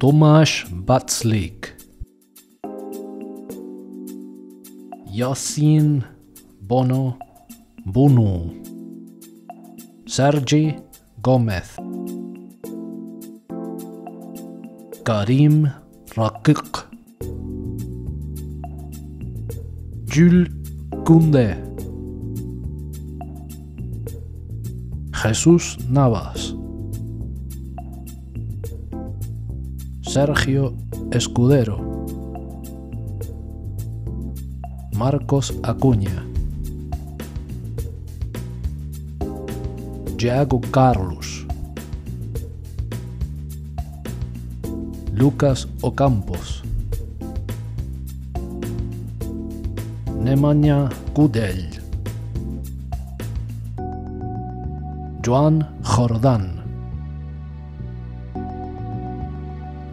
Tomas Batslik, Yasin Bono, Sergi Gomez, Karim Rakik, Jules Kunde, Jesus Navas, Sergio Escudero, Marcos Acuña, Diego Carlos, Lucas Ocampos, Nemanja Kudel, Juan Jordán,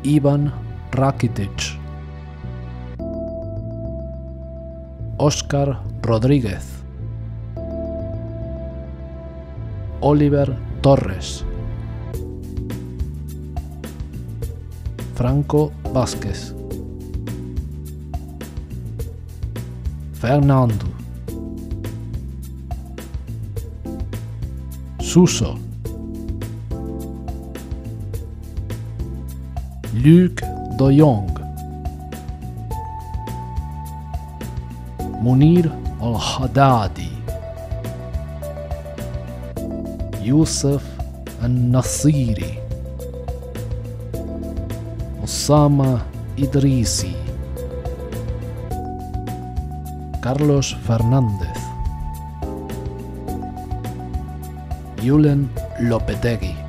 Iván Rakitic, Oscar Rodríguez, Oliver Torres, Franco Vázquez, Fernando, Suso, Luke Doyong, Munir Al-Hadadi, Yusuf An-Nasiri, Osama Idrisi, Carlos Fernandez, Julen Lopetegi.